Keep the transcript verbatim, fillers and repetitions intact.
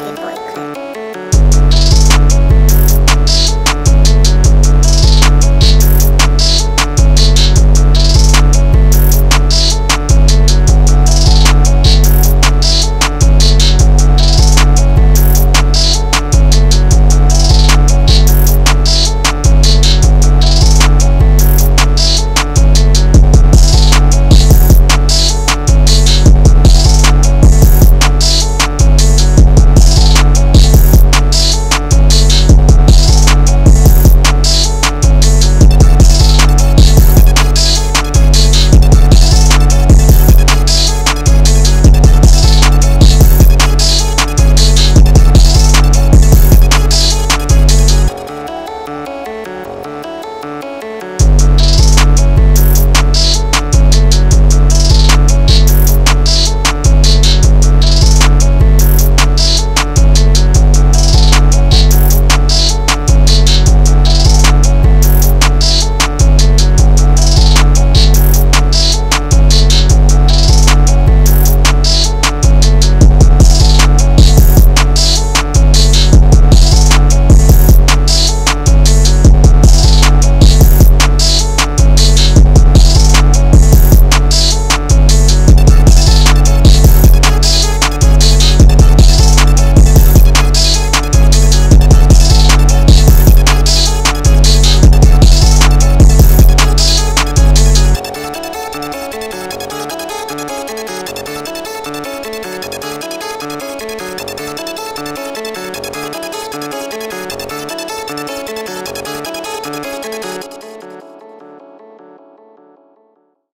Let's get